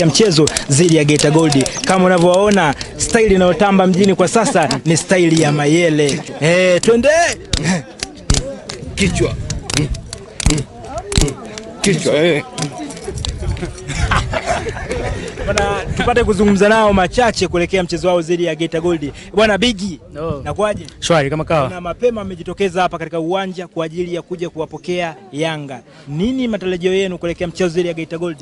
ya mchezo dhidi ya Geita Gold. Kama unavyoona staili inayotamba mjini kwa sasa ni staili ya Mayele. Twende kichwa. Kichwa. Bwana tupate kuzungumza nao machache kuelekea mchezo wao dhidi ya Geita Gold. Bwana Bigi, nakwaje? Shwari kama kawa. Na mapema mmejitokeza hapa katika uwanja kwa ajili ya kuja kuwapokea Yanga. Nini matarajio yenu kuelekea mchezo dhidi ya Geita Gold?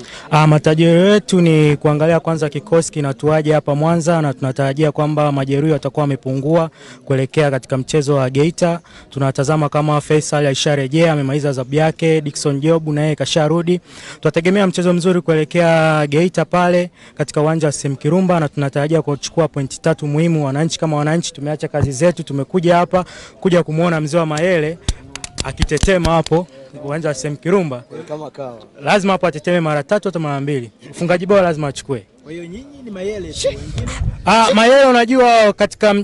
Matarajio yetu ni kuangalia kwanza kikosi kinatuaje hapa Mwanza, na tunatarajia kwamba majeruhi watakuwa wamepungua kuelekea katika mchezo wa Geita. Tunatazama kama Faisal aisharejea, amemaliza adhabu yake, Dickson Jobu na yeye Kasha Rudy. Tunategemea mchezo mzuri kuelekea Geita pale katika uwanja wa Sam Kirumba, na tunatarajia kuchukua pointi 3 muhimu. Wananchi kama wananchi tumeacha kazi zetu, tumekuja hapa kuja kumuona mzee wa Mayele akitetema hapo uwanja wa Sam Kirumba. Kama kawa lazima hapo ateteme mara 3 au mara 2. Ufungaji bao lazima achukue. Kwa hiyo nyinyi ni Mayele tu wengine. Mayele unajua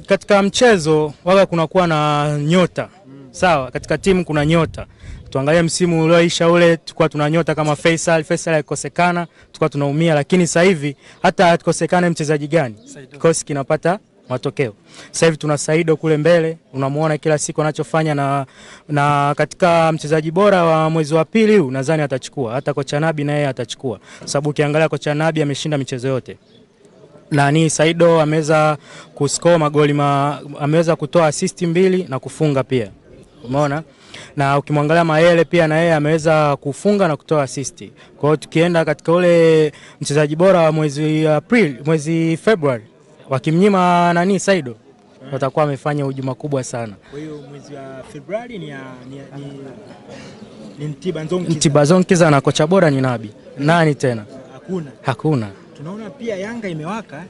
katika mchezo waga kunakuwa na nyota. Sawa, katika timu kuna nyota. Tuangalia msimu ulioisha ule tulikuwa tuna nyota kama Faisal alikosekana, tulikuwa tunaumia, lakini sasa hivi hata atikosekane mchezaji gani, kikosi kinapata matokeo. Sasa hivi tuna Saidi kule mbele, unamuona kila siku anachofanya, na katika mchezaji bora wa mwezi wa pili huu nadhani atachukua, hata kocha Nabi naye atachukua. Sababu ukiangalia kocha Nabi ameshinda michezo yote. Na ni Saidi ameweza kuscore magoli, ameweza kutoa assist 2 na kufunga pia. Umeona? Na ukimwangalia Mayele pia na yeye ameweza kufunga na kutoa assist. Kwa hiyo tukienda katika ule mchezaji bora wa mwezi February, wakimnyima Saido, watakuwa amefanya hujuma kubwa sana. Kwa hiyo mwezi wa February ni Mtibazonkiza, na kocha bora ni Nabi. Nani tena? Hakuna. Tunaona pia Yanga imewaka,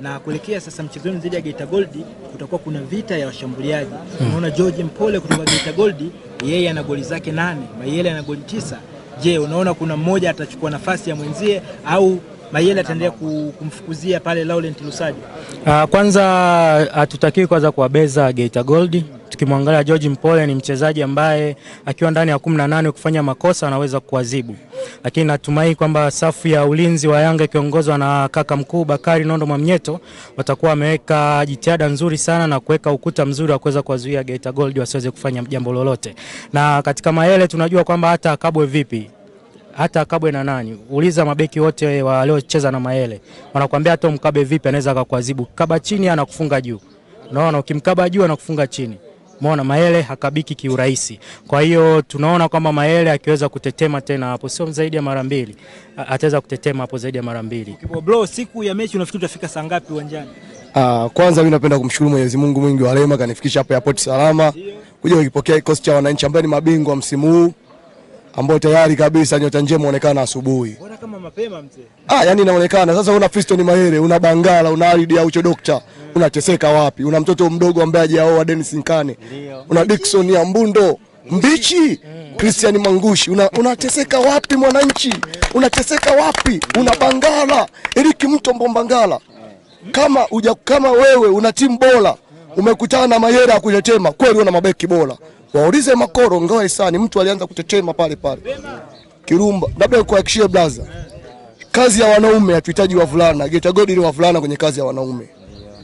na kuelekea sasa mchezoni dhidi ya Geita Gold kutakuwa kuna vita ya washambuliaji. Unaona George Mpole kutoka Geita Gold, yeye ana goli zake 8, Mayele ana goli 9. Je, unaona kuna mmoja atachukua nafasi ya mwenzie au Mayele ataendelea kumfukuzia pale Laurent Lusaje? Kwanza hatutaki kwanza kuwabeza Geita Gold. Tukimwangalia George Mpole ni mchezaji ambaye akiwa ndani ya 18 kufanya makosa anaweza kuadhibu. Lakini natumai kwamba safu ya ulinzi wa Yanga ikiongozwa na kaka mkuu Bakari Nondo Mamnyeto watakuwa wameweka jitihada nzuri sana na kuweka ukuta mzuri wa kuweza kuwazuia Geita Gold wasiweze kufanya jambo lolote. Na katika Mayele tunajua kwamba hata akabwe vipi, hata akabwe na nani, uliza mabeki wote waliocheza na Mayele wanakuambia hata mkabe vipi anaweza akakuadhibu. Kaba chini anakufunga juu. Unaona, ukimkaba juu anakufunga chini. Umeona, Mayele hakabiki kiurahisi. Kwa hiyo tunaona kwamba Mayele akiweza kutetema tena hapo sio zaidi ya mara 2. Ataweza kutetema hapo zaidi ya mara 2. Bro, siku ya mechi unafikiri utafika saa ngapi uwanjani? Kwanza mimi napenda kumshukuru Mwenyezi Mungu mwingi wa rehema kanifikisha hapa airport salama. Kuja nikipokea kikosi cha wananchi ambao ni mabingwa msimu huu, ambao tayari kabisa nyota njema inaonekana asubuhi. Bora kama mapema mzee. Yani inaonekana sasa una Fiston Mayele, una Bangala, una Alidi au Chodokta. Unateseka wapi? Una mtoto mdogo ambaye hajaoa, Dennis Nkane. Una Dickson ya Mbundo Mbichi, Christian Mangushi. Unateseka wapi mwananchi? Unateseka wapi? Una Bangala, Eliki mtu mbombangala. Kama wewe una timu bora, umekutana na Mayele akutetema, kweli una mabeki bora. Waulize Makoro Ngoe sana, mtu alianza kutetema pale. Kirumba, labda kuhakishia Blaza. Kazi ya wanaume hatuhitaji wavulana. Geita Gold ni wavulana kwenye kazi ya wanaume.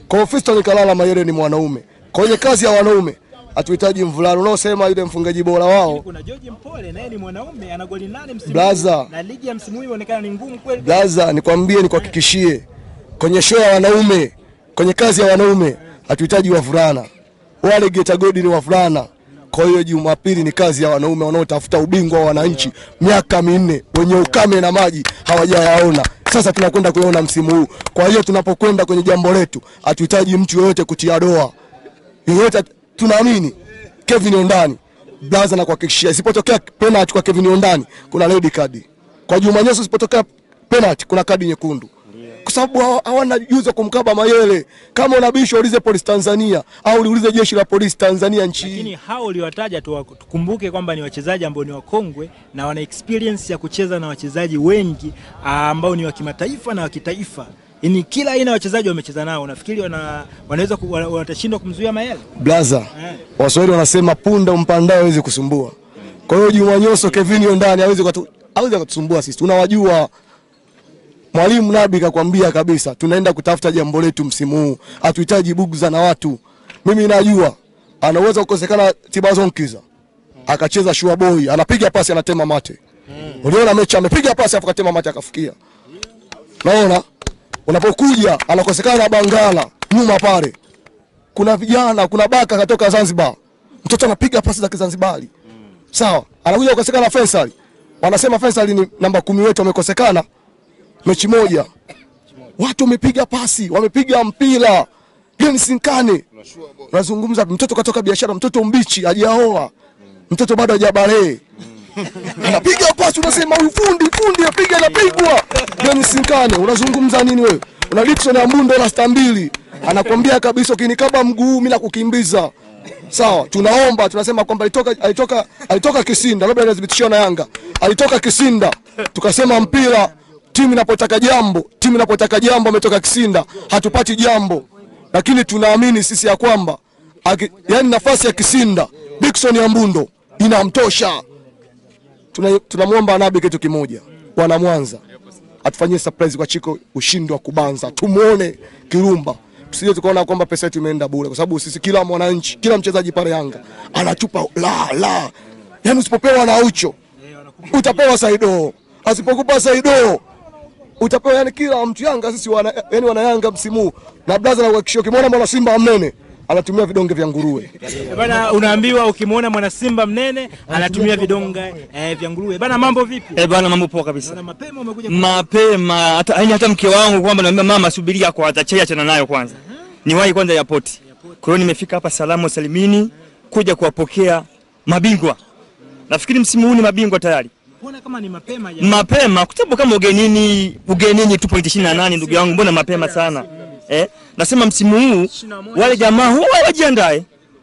Kwa Fiston kalala, Mayele ni mwanaume. Kwenye kazi ya wanaume hatuhitaji mvulana. Unaosema yule mfungaji bora wao. Kuna George Mpole naye ni mwanaume, ana goli 8 msimu. Blaza. Na ligi ya msimu huu inaonekana ni ngumu kweli. Blaza, nikwambie nikuhakikishie. Kwenye show ya wanaume, kwenye kazi ya wanaume hatuhitaji wavulana. Wale Geita Gold ni wavulana. Kwa hiyo Jumapili ni kazi ya wanaume wanaotafuta ubingwa wa wananchi. Miaka 4 wenye ukame na maji hawajayaona. Sasa tunakwenda kuona msimu huu. Kwa hiyo tunapokwenda kwenye jambo letu, hatuhitaji mtu yoyote kutia doa. Yoyote tunaamini Kevin Yondani. Blaza na kuhakikishia isipotokea penalty kwa Kevin Yondani, kuna red card. Kwa Juma Nyeso isipotokea penalty, kuna kadi nyekundu. Kwa sababu hawana ujuzi kumkaba Mayele. Kama unabisho ulize polisi Tanzania au ulize jeshi la polisi Tanzania nchi. Lakini hao uliwataja tukumbuke kwamba ni wachezaji ambao ni wakongwe na wana experience ya kucheza na wachezaji wengi ambao ni wa kimataifa na wa kitaifa. Ni kila aina wachezaji wamecheza nao. Unafikiri wanaweza watashindwa kumzuia Mayele? Blaza. Waswahili wanasema punda umpandao hawezi kusumbua. Kwa hiyo Juma Nyoso Kevin Yondani hawezi kutusumbua sisi. Unawajua Mwalimu Nabi kakwambia kabisa tunaenda kutafuta jambo letu msimu huu. Hatuhitaji buguza na watu. Mimi najua anaweza kukosekana Tibazonkiza. Akacheza Sure Boy, anapiga pasi anatema mate. Uliona mechi amepiga pasi afu katema mate akafikia. Unaona? Unapokuja anakosekana Bangala nyuma pale. Kuna vijana, kuna Baka kutoka Zanzibar. Mtoto anapiga pasi za Kizanzibari. Sawa, anakuja kukosekana Fensari. Wanasema Faisal ni namba 10 wetu wamekosekana mechi moja. Watu wamepiga pasi, wamepiga mpira. Dennis Nkane. Tunazungumza mtoto katoka biashara, mtoto mbichi, hajaoa. Mtoto bado hajabalee. Anapiga pasi unasema fundi apiga na pigwa. Dennis Nkane, unazungumza nini wewe? Una Bikson ya Mundo na Star 2. Anakuambia kabisa ukinikaba mguu mimi nakukimbiza. Sawa, tunaomba, tunasema kwamba alitoka Kisinda, labda anadhibitishwa na Yanga. Alitoka Kisinda, tukasema mpira timu inapotaka jambo ametoka Kisinda, hatupati jambo. Lakini tunaamini sisi ya kwamba yani nafasi ya Kisinda, Bikson ya Mbundo inamtosha. Tunamuomba Nabi kitu kimoja, wana Mwanza. Atufanyie surprise kwa Chiko ushindi wa kubanza. Tumuone Kirumba. Sisi tukaona kwamba pesa yetu imeenda bure kwa sababu sisi kila mwananchi, kila mchezaji pale Yanga anatupa la. Yaani usipopewa na ucho utapewa Saido. Asipokupa Saido utapewa, yani kila mtu Yanga sisi wana Yanga msimu na Blaza na kuhakikisha ukimwona mwana Simba mnene anatumia vidonge vya nguruwe. Bana unaambiwa ukimwona mwana Simba mnene anatumia vidonge vya nguruwe. Bana mambo vipi? Bana mambo poa kabisa. Na mapema umekuja mapema hata mke wangu kwamba naambia mama subiria kwa atachia chana nayo kwanza. Niwahi kwanza ya poti. Kwa hiyo nimefika hapa salamu salimini kuja kuwapokea mabingwa. Nafikiri msimu huu ni mabingwa tayari. Mbona kama ni mapema ya? Mapema kutabu kama ugenini 2.28 ndugu yangu mbona mapema sana. Nasema msimu huu wale jamaa huwa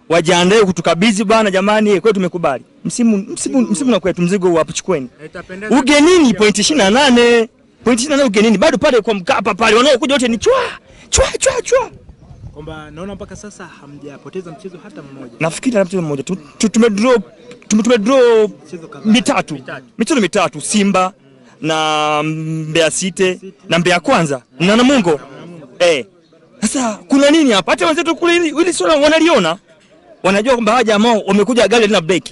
wajiandae kutukabidhi bwana jamani kwetu tumekubali. Msimu na kwetu mzigo huu hapo chukweni. Ugenini 0.28. 0.28 ugenini bado pale kwa Mkapa pale wanaokuja wote ni chwa. Kwamba naona mpaka sasa hamjapoteza mchezo hata mmoja. Nafikiri hata mchezo mmoja tumedraw michezo mitatu Simba na Mbeya City na Mbeya Kwanza na Namungo. Sasa kuna nini hapa? Hata wenzetu kule hili swala wanaliona. Wanajua kwamba haja jamaa wamekuja gari lina break.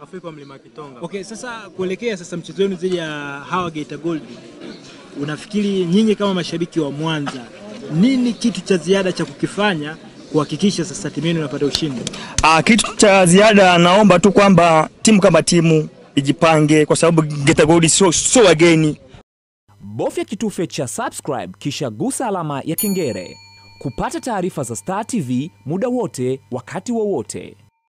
Afrika mlima Kitonga. Okay, sasa kuelekea sasa mchezo wenu zile ya hawa Geita Gold. Unafikiri nyinyi kama mashabiki wa Mwanza nini kitu cha ziada cha kukifanya kuhakikisha sasa timu yenu inapata ushindi? Kitu cha ziada naomba tu kwamba timu kama timu ijipange kwa sababu Geita Gold sio wageni. Bofya kitufe cha subscribe kisha gusa alama ya kengele kupata taarifa za Star TV muda wote wakati wowote.